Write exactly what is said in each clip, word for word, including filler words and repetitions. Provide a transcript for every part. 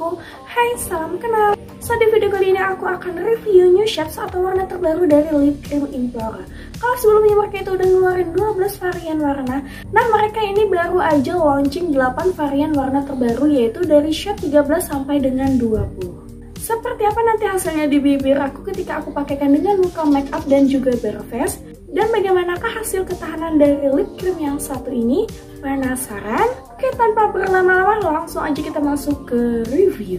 Assalamualaikum, hai, salam kenal. So, di video kali ini aku akan review new shades atau warna terbaru dari lip cream Implora. Kalau sebelumnya mereka itu udah ngeluarin dua belas varian warna, nah mereka ini baru aja launching delapan varian warna terbaru, yaitu dari shade tiga belas sampai dengan dua puluh. Seperti apa nanti hasilnya di bibir aku ketika aku pakaikan dengan muka make up dan juga bare face, dan bagaimanakah hasil ketahanan dari lip cream yang satu ini? Penasaran? Oke, tanpa berlama-lama langsung aja kita masuk ke review.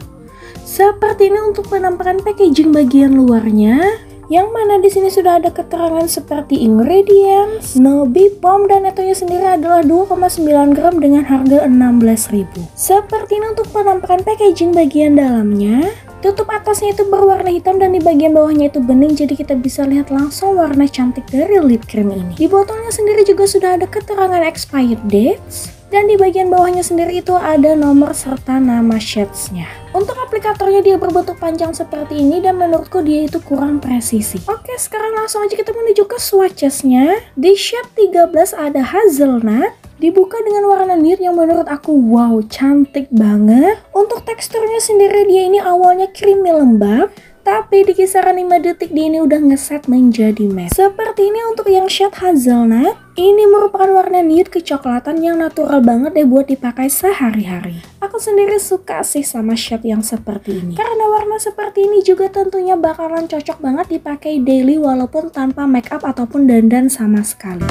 Seperti ini untuk penampakan packaging bagian luarnya, yang mana di sini sudah ada keterangan seperti ingredients, nobi, pom, dan netonya sendiri adalah dua koma sembilan gram dengan harga enam belas ribu rupiah. Seperti ini untuk penampakan packaging bagian dalamnya. Tutup atasnya itu berwarna hitam dan di bagian bawahnya itu bening, jadi kita bisa lihat langsung warna cantik dari lip cream ini. Di botolnya sendiri juga sudah ada keterangan expired dates, dan di bagian bawahnya sendiri itu ada nomor serta nama shades-nya. Untuk aplikatornya dia berbentuk panjang seperti ini dan menurutku dia itu kurang presisi. Oke, sekarang langsung aja kita menuju ke swatches-nya. Di shade tiga belas ada hazelnut. Dibuka dengan warna nude yang menurut aku wow, cantik banget. Untuk teksturnya sendiri dia ini awalnya creamy lembab, tapi di kisaran lima detik dia ini udah ngeset menjadi matte. Seperti ini untuk yang shade hazelnut. Ini merupakan warna nude kecoklatan yang natural banget deh buat dipakai sehari-hari. Aku sendiri suka sih sama shade yang seperti ini, karena warna seperti ini juga tentunya bakalan cocok banget dipakai daily walaupun tanpa make up ataupun dandan sama sekali.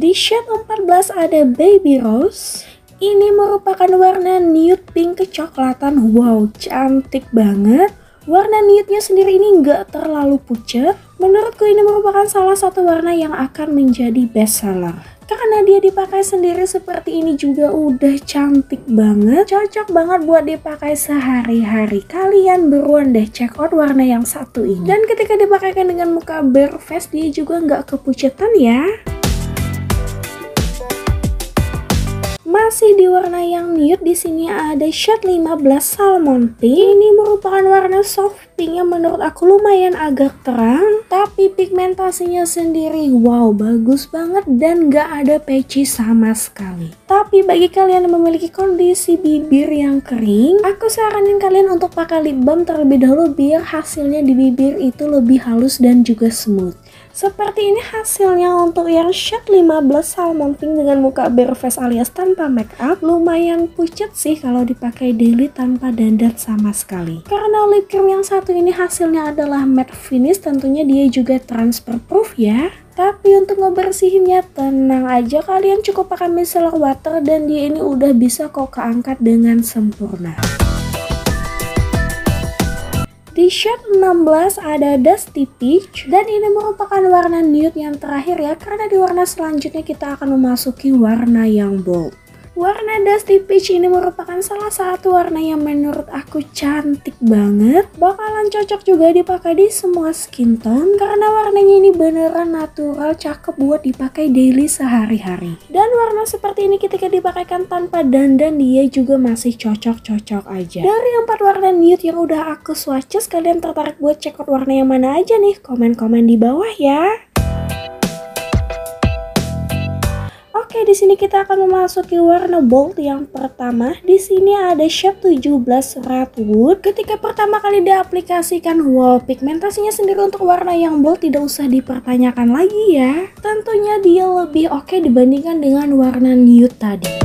Di shade empat belas ada Baby Rose. Ini merupakan warna nude pink kecoklatan. Wow, cantik banget. Warna nude-nya sendiri ini nggak terlalu pucat. Menurutku ini merupakan salah satu warna yang akan menjadi best seller. Karena dia dipakai sendiri seperti ini juga udah cantik banget. Cocok banget buat dipakai sehari-hari. Kalian buruan deh check out warna yang satu ini. Dan ketika dipakaikan dengan muka bare face dia juga nggak kepucetan ya. Masih di warna yang nude, di sini ada shade lima belas Salmon Pink. Ini merupakan warna soft pink yang menurut aku lumayan agak terang, tapi pigmentasinya sendiri wow, bagus banget dan gak ada patchy sama sekali. Tapi bagi kalian yang memiliki kondisi bibir yang kering, aku saranin kalian untuk pakai lip balm terlebih dahulu biar hasilnya di bibir itu lebih halus dan juga smooth. Seperti ini hasilnya untuk yang shade lima belas Salmon Pink dengan muka bare face alias tanpa make up. Lumayan pucet sih kalau dipakai daily tanpa dandan sama sekali. Karena lip cream yang satu ini hasilnya adalah matte finish, tentunya dia juga transfer proof ya. Tapi untuk ngebersihinnya tenang aja, kalian cukup pakai micellar water dan dia ini udah bisa kok keangkat dengan sempurna. Di shade enam belas ada Dusty Peach, dan ini merupakan warna nude yang terakhir ya, karena di warna selanjutnya kita akan memasuki warna yang bold. Warna Dusty Peach ini merupakan salah satu warna yang menurut aku cantik banget. Bakalan cocok juga dipakai di semua skin tone, karena warnanya ini beneran natural, cakep buat dipakai daily sehari-hari. Dan warna seperti ini ketika dipakaikan tanpa dandan dia juga masih cocok-cocok aja. Dari empat warna nude yang udah aku swatches, kalian tertarik buat check out warna yang mana aja nih? Komen-komen di bawah ya. Oke, di sini kita akan memasuki warna bold yang pertama. Di sini ada shade tujuh belas Redwood. Ketika pertama kali diaplikasikan, wow, pigmentasinya sendiri untuk warna yang bold tidak usah dipertanyakan lagi ya. Tentunya dia lebih oke dibandingkan dengan warna nude tadi.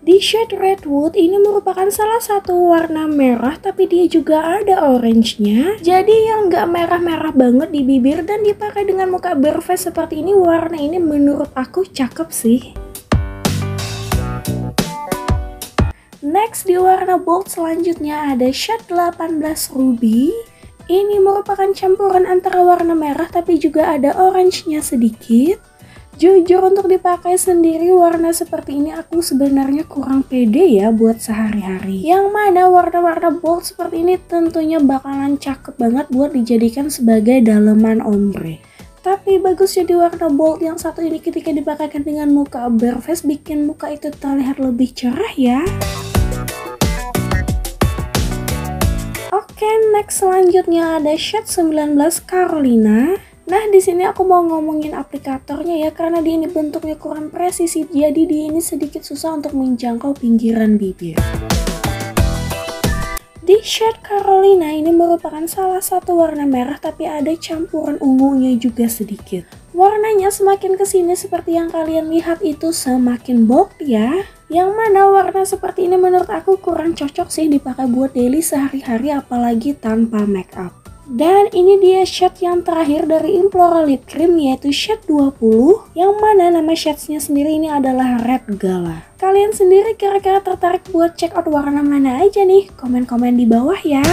Di shade Redwood ini merupakan salah satu warna merah, tapi dia juga ada orange-nya. Jadi yang nggak merah-merah banget di bibir dan dipakai dengan muka bare face seperti ini, warna ini menurut aku cakep sih. Next, di warna bold selanjutnya ada shade delapan belas Ruby. Ini merupakan campuran antara warna merah tapi juga ada orange-nya sedikit. Jujur untuk dipakai sendiri warna seperti ini aku sebenarnya kurang pede ya buat sehari-hari. Yang mana warna-warna bold seperti ini tentunya bakalan cakep banget buat dijadikan sebagai daleman ombre. Tapi bagusnya di warna bold yang satu ini ketika dipakaikan dengan muka bare face bikin muka itu terlihat lebih cerah ya. Oke, next selanjutnya ada shade sembilan belas Carolina. Nah, di sini aku mau ngomongin aplikatornya ya, karena dia ini bentuknya kurang presisi, jadi dia ini sedikit susah untuk menjangkau pinggiran bibir. Di shade Carolina ini merupakan salah satu warna merah, tapi ada campuran ungunya juga sedikit. Warnanya semakin kesini seperti yang kalian lihat itu semakin bold ya. Yang mana warna seperti ini menurut aku kurang cocok sih dipakai buat daily sehari-hari, apalagi tanpa make up. Dan ini dia shade yang terakhir dari Implora Lip Cream, yaitu shade dua puluh, yang mana nama shadesnya sendiri ini adalah Red Gala. Kalian sendiri kira-kira tertarik buat check out warna mana aja nih? Komen-komen di bawah ya.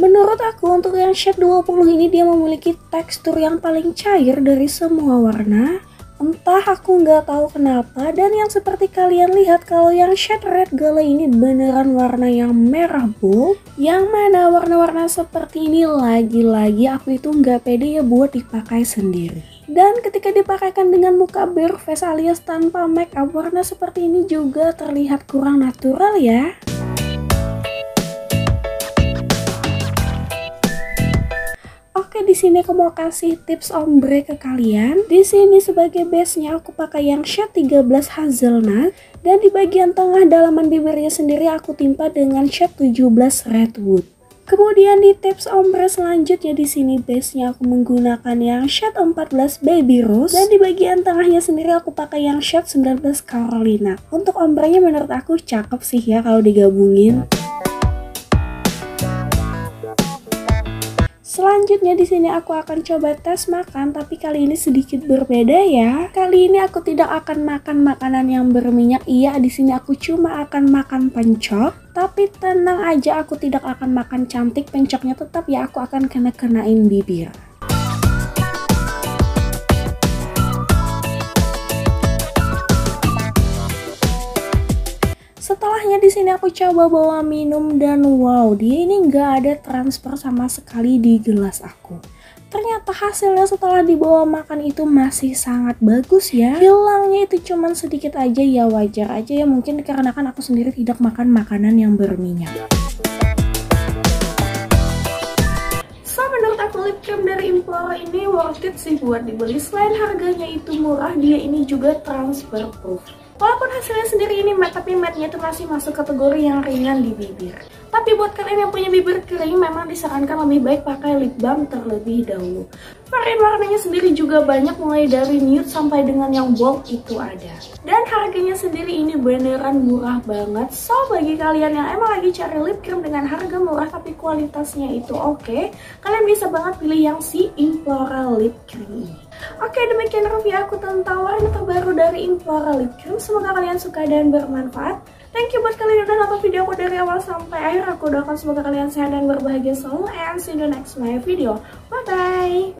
Menurut aku untuk yang shade dua puluh ini dia memiliki tekstur yang paling cair dari semua warna. Entah, aku nggak tahu kenapa. Dan yang seperti kalian lihat, kalau yang shade Red Gala ini beneran warna yang merah bold, yang mana warna-warna seperti ini lagi-lagi aku itu nggak pede ya buat dipakai sendiri. Dan ketika dipakaikan dengan muka bare face alias tanpa make up, warna seperti ini juga terlihat kurang natural ya. Di sini aku mau kasih tips ombre ke kalian. Di sini sebagai base-nya aku pakai yang shade tiga belas Hazelnut, dan di bagian tengah dalaman bibirnya sendiri aku timpa dengan shade tujuh belas Redwood. Kemudian di tips ombre selanjutnya di sini base-nya aku menggunakan yang shade empat belas Baby Rose, dan di bagian tengahnya sendiri aku pakai yang shade sembilan belas Carolina. Untuk ombrenya menurut aku cakep sih ya kalau digabungin. Selanjutnya di sini aku akan coba tes makan, tapi kali ini sedikit berbeda ya. Kali ini aku tidak akan makan makanan yang berminyak. Iya, di sini aku cuma akan makan pencok. Tapi tenang aja, aku tidak akan makan cantik, pencoknya tetap ya aku akan kena-kenain bibir. Setelahnya di sini aku coba bawa minum, dan wow, dia ini nggak ada transfer sama sekali di gelas aku. Ternyata hasilnya setelah dibawa makan itu masih sangat bagus ya. Hilangnya itu cuman sedikit aja ya, wajar aja ya, mungkin dikarenakan aku sendiri tidak makan makanan yang berminyak. Menurut aku lip cream dari Implora ini worth it sih buat dibeli. Selain harganya itu murah, dia ini juga transfer proof. Walaupun hasilnya sendiri ini matte, tapi matte-nya itu masih masuk kategori yang ringan di bibir. Tapi buat kalian yang punya bibir kering, memang disarankan lebih baik pakai lip balm terlebih dahulu. Varian warnanya sendiri juga banyak, mulai dari nude sampai dengan yang bold itu ada. Dan harganya sendiri ini beneran murah banget. So bagi kalian yang emang lagi cari lip cream dengan harga murah tapi kualitasnya itu oke, kalian bisa banget pilih yang si Implora Lip Cream. Oke, demikian review aku tentang warna terbaru dari Implora Lip Cream. Semoga kalian suka dan bermanfaat. Thank you buat kalian yang udah nonton video aku dari awal sampai akhir. Aku doakan semoga kalian sehat dan berbahagia selalu. And see you in the next my video. Bye bye.